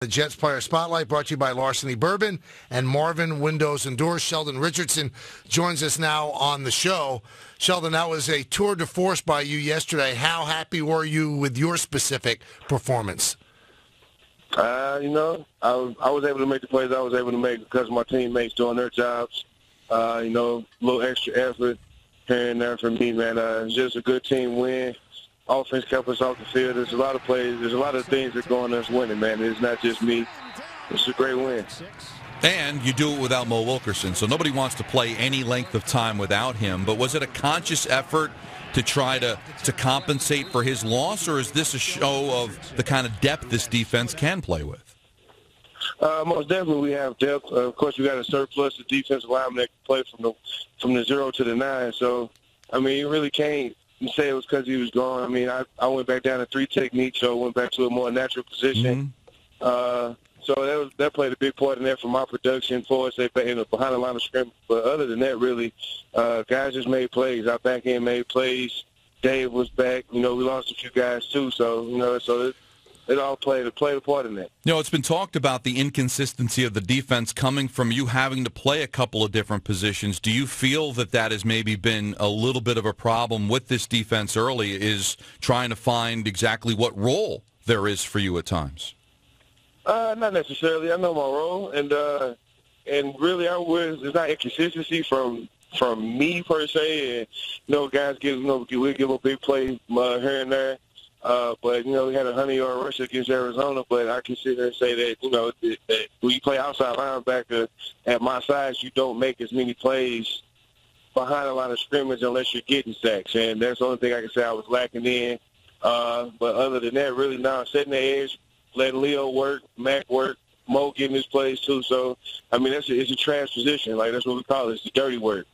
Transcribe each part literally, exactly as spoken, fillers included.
The Jets Player Spotlight brought to you by Larceny Bourbon and Marvin Windows and Doors. Sheldon Richardson joins us now on the show. Sheldon, that was a tour de force by you yesterday. How happy were you with your specific performance? Uh, you know, I was, I was able to make the plays I was able to make because of my teammates doing their jobs. Uh, you know, a little extra effort here and there for me, man. Uh, it's just a good team win. Offense kept us off the field. There's a lot of plays. There's a lot of things that go on us winning, man. It's not just me. It's a great win. And you do it without Mo Wilkerson, so nobody wants to play any length of time without him. But was it a conscious effort to try to, to compensate for his loss, or is this a show of the kind of depth this defense can play with? Uh, most definitely we have depth. Uh, of course, we got a surplus of defensive linemen that can play from the, from the zero to the nine. So, I mean, you really can't say it was because he was gone. I mean, I, I went back down to three technique, so I went back to a more natural position. Mm-hmm. uh, so that was, that played a big part in there for my production for us. They in the behind the line of scrimmage. But other than that, really, uh, guys just made plays. Our back end made plays. Dave was back. You know, we lost a few guys too. So you know, so it, it all played it played a part in that. You know, it's been talked about the inconsistency of the defense coming from you having to play a couple of different positions. Do you feel that that has maybe been a little bit of a problem with this defense early, is trying to find exactly what role there is for you at times? Uh, not necessarily. I know my role, and uh, and really, I was it's not inconsistency from from me per se. And you know, guys give you know we give a big play uh, here and there. Uh, but, you know, we had a hundred-yard rush against Arizona, but I can sit there and say that, you know, that, that when you play outside linebacker at my size, you don't make as many plays behind a line of scrimmage unless you're getting sacks. And that's the only thing I can say I was lacking in. Uh, but other than that, really now setting the edge, letting Leo work, Mac work, Mo getting his plays too. So, I mean, that's a, it's a trash position. Like, that's what we call it. It's the dirty work.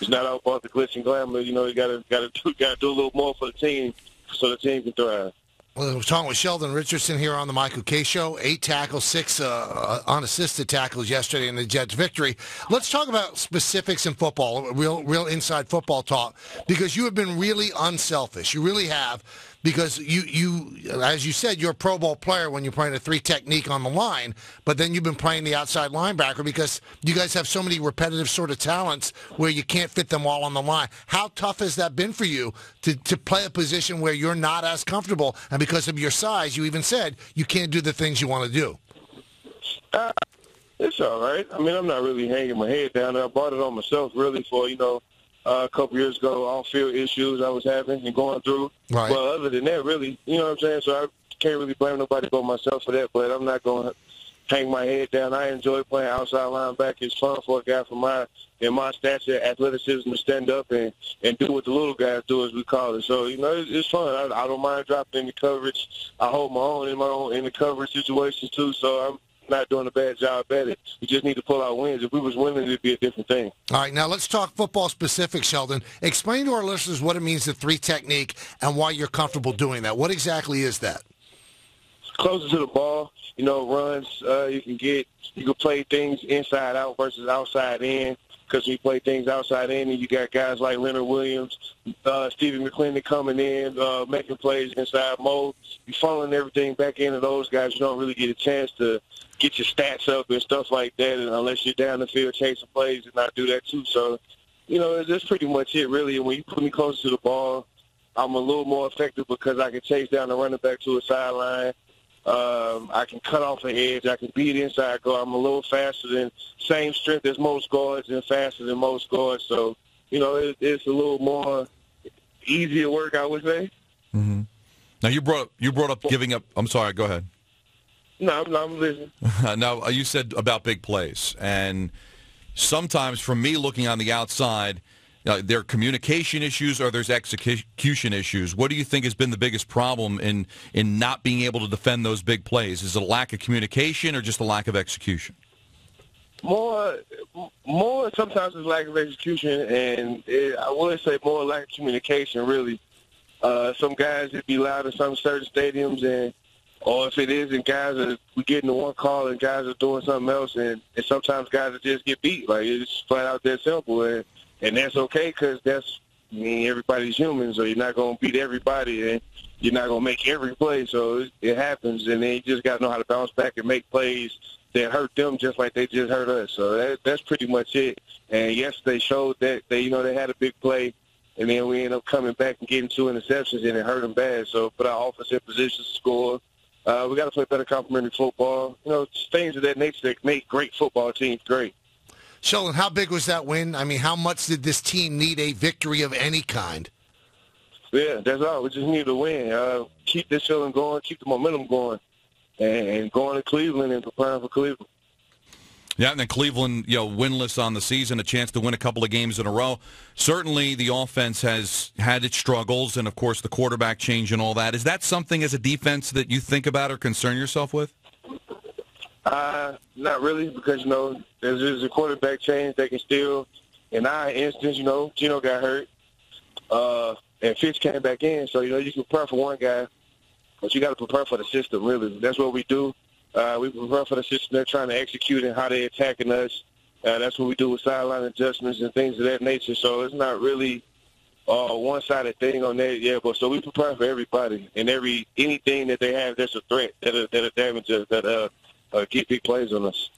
It's not all about the glitz and glamour. You know, you got to gotta do, gotta do a little more for the team, so the team can thrive. Well, we're talking with Sheldon Richardson here on the Michael Kay Show. Eight tackles, six uh, unassisted tackles yesterday in the Jets' victory. Let's talk about specifics in football, real, real inside football talk, because you have been really unselfish. You really have, because you, you, as you said, you're a Pro Bowl player when you're playing a three technique on the line, but then you've been playing the outside linebacker because you guys have so many repetitive sort of talents where you can't fit them all on the line. How tough has that been for you to, to play a position where you're not as comfortable, and because of your size, you even said you can't do the things you want to do? Uh, it's all right. I mean, I'm not really hanging my head down. I bought it on myself, really, for, you know, uh, a couple years ago, off-field issues I was having and going through. Right. But other than that, really, you know what I'm saying? So I can't really blame nobody but myself for that, but I'm not going to hang my head down. I enjoy playing outside linebacker. It's fun for a guy from my, in my stature, athleticism, to stand up and, and do what the little guys do, as we call it. So, you know, it's, it's fun. I, I don't mind dropping in the coverage. I hold my own in my own in the coverage situations too. So I'm not doing a bad job at it. We just need to pull out wins. If we was winning, it'd be a different thing. All right, now let's talk football specific, Sheldon. Explain to our listeners what it means to three technique and why you're comfortable doing that. What exactly is that? Closer to the ball, you know, runs uh, you can get. You can play things inside out versus outside in, because when you play things outside in, and you got guys like Leonard Williams, uh, Steven McClendon coming in, uh, making plays inside mode. You're funneling everything back into those guys. You don't really get a chance to get your stats up and stuff like that, and unless you're down the field chasing plays, and I do that too. So, you know, that's pretty much it, really. When you put me closer to the ball, I'm a little more effective because I can chase down the running back to a sideline. Um, I can cut off an edge. I can beat inside guard. I'm a little faster than, same strength as most guards and faster than most guards. So, you know, it, it's a little more easier work, I would say. Mm-hmm. Now, you brought up, you brought up giving up. I'm sorry. Go ahead. No, I'm, I'm listening. Now, you said about big plays. And sometimes, from me looking on the outside, you know, there are communication issues or there's execution issues. What do you think has been the biggest problem in, in not being able to defend those big plays? Is it a lack of communication or just a lack of execution? More, more sometimes it's lack of execution, and it, I would say more lack of communication, really. Uh, some guys, it'd be loud in some certain stadiums, and or if it isn't, guys are we getting the one call and guys are doing something else, and, and sometimes guys just get beat. Like, it's flat out that simple, and And that's okay, because that's, I mean, everybody's human, so you're not going to beat everybody. And you're not going to make every play, so it, it happens. And then you just got to know how to bounce back and make plays that hurt them just like they just hurt us. So that, that's pretty much it. And, yes, they showed that, they, you know, they had a big play, and then we ended up coming back and getting two interceptions, and it hurt them bad. So put our offense in position to score. Uh, we got to play better complementary football. You know, things of that nature that make great football teams great. Sheldon, how big was that win? I mean, how much did this team need a victory of any kind? Yeah, that's all. We just need to win. Uh, keep this feeling going, keep the momentum going, and going to Cleveland and preparing for Cleveland. Yeah, and then Cleveland, you know, winless on the season, a chance to win a couple of games in a row. Certainly the offense has had its struggles, and, of course, the quarterback change and all that. Is that something as a defense that you think about or concern yourself with? Uh, not really, because, you know, there's, there's a quarterback change that can still, in our instance, you know, Geno got hurt, uh, and Fitz came back in. So, you know, you can prepare for one guy, but you got to prepare for the system, really. That's what we do. Uh, we prepare for the system they're trying to execute and how they're attacking us. Uh, that's what we do with sideline adjustments and things of that nature. So it's not really a uh, one-sided thing on that. Yeah, but so we prepare for everybody and every anything that they have that's a threat, that are, that are damages, that uh, Uh, keep big plays on us.